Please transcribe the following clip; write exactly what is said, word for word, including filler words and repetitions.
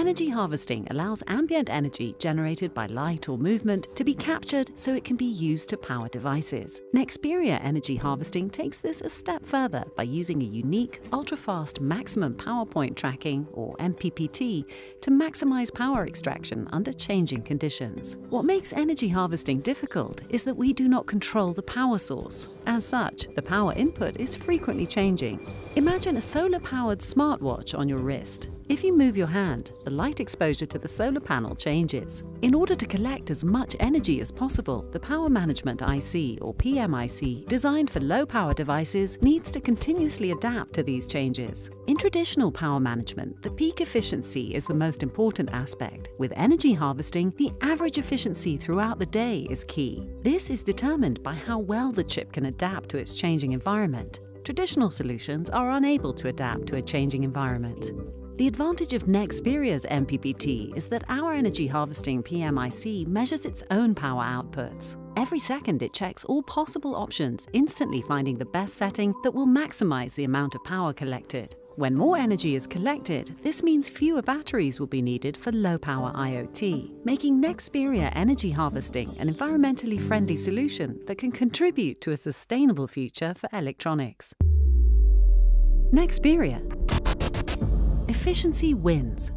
Energy harvesting allows ambient energy generated by light or movement to be captured so it can be used to power devices. Nexperia energy harvesting takes this a step further by using a unique ultra-fast maximum power point tracking, or M P P T, to maximize power extraction under changing conditions. What makes energy harvesting difficult is that we do not control the power source. As such, the power input is frequently changing. Imagine a solar-powered smartwatch on your wrist. If you move your hand, the light exposure to the solar panel changes. In order to collect as much energy as possible, the Power Management I C, or P M I C, designed for low-power devices, needs to continuously adapt to these changes. In traditional power management, the peak efficiency is the most important aspect. With energy harvesting, the average efficiency throughout the day is key. This is determined by how well the chip can adapt to its changing environment. Traditional solutions are unable to adapt to a changing environment. The advantage of Nexperia's M P P T is that our energy harvesting P M I C measures its own power outputs. Every second it checks all possible options, instantly finding the best setting that will maximize the amount of power collected. When more energy is collected, this means fewer batteries will be needed for low-power IoT, making Nexperia energy harvesting an environmentally friendly solution that can contribute to a sustainable future for electronics. Nexperia. Efficiency wins.